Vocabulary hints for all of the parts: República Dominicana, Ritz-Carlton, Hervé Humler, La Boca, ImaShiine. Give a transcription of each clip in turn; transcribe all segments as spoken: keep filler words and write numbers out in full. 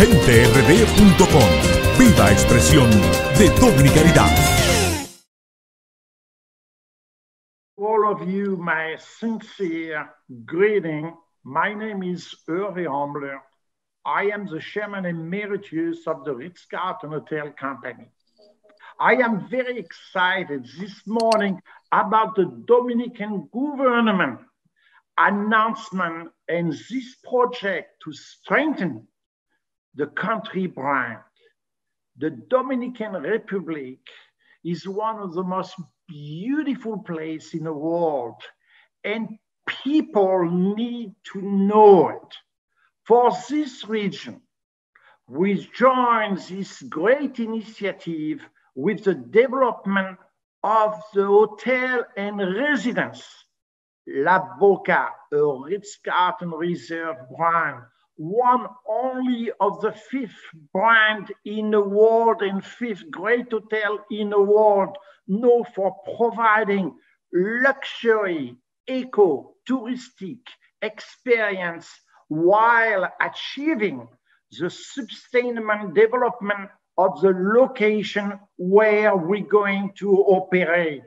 gente r d punto com. Viva expresión de dominicanidad. All of you, my sincere greeting. My name is Hervé Humler. I am the chairman emeritus of the Ritz-Carlton Hotel Company. I am very excited this morning about the Dominican government announcement and this project to strengthen the country brand. The Dominican Republic is one of the most beautiful places in the world, and people need to know it. For this region, we join this great initiative with the development of the hotel and residence, La Boca, a Ritz-Carlton Reserve brand, one only of the fifth brand in the world and fifth great hotel in the world, known for providing luxury, eco, touristic experience while achieving the sustainable development of the location where we're going to operate.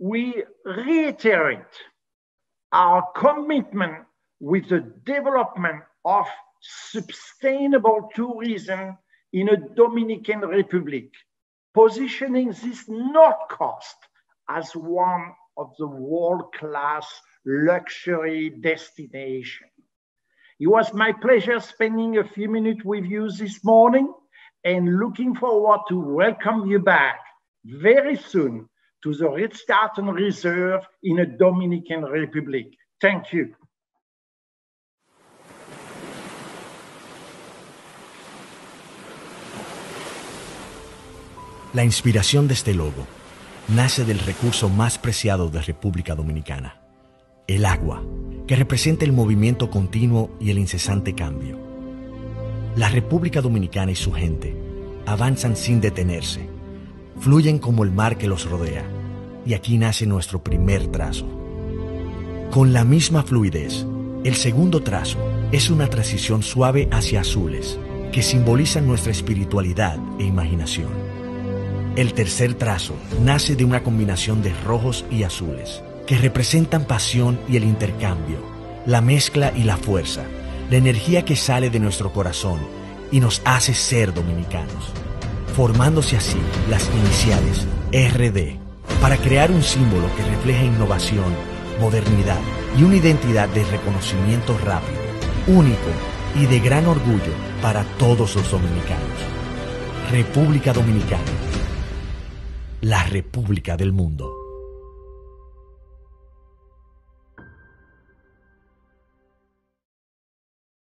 We reiterate our commitment with the development of sustainable tourism in the Dominican Republic, positioning this North Coast as one of the world-class luxury destinations. It was my pleasure spending a few minutes with you this morning and looking forward to welcome you back very soon to the Ritz-Carlton Reserve in the Dominican Republic. Thank you. La inspiración de este logo nace del recurso más preciado de República Dominicana, el agua, que representa el movimiento continuo y el incesante cambio. La República Dominicana y su gente avanzan sin detenerse, fluyen como el mar que los rodea, y aquí nace nuestro primer trazo. Con la misma fluidez, el segundo trazo es una transición suave hacia azules, que simbolizan nuestra espiritualidad e imaginación. El tercer trazo nace de una combinación de rojos y azules, que representan pasión y el intercambio, la mezcla y la fuerza, la energía que sale de nuestro corazón y nos hace ser dominicanos, formándose así las iniciales R D, para crear un símbolo que refleja innovación, modernidad y una identidad de reconocimiento rápido, único y de gran orgullo para todos los dominicanos. República Dominicana, la República del Mundo.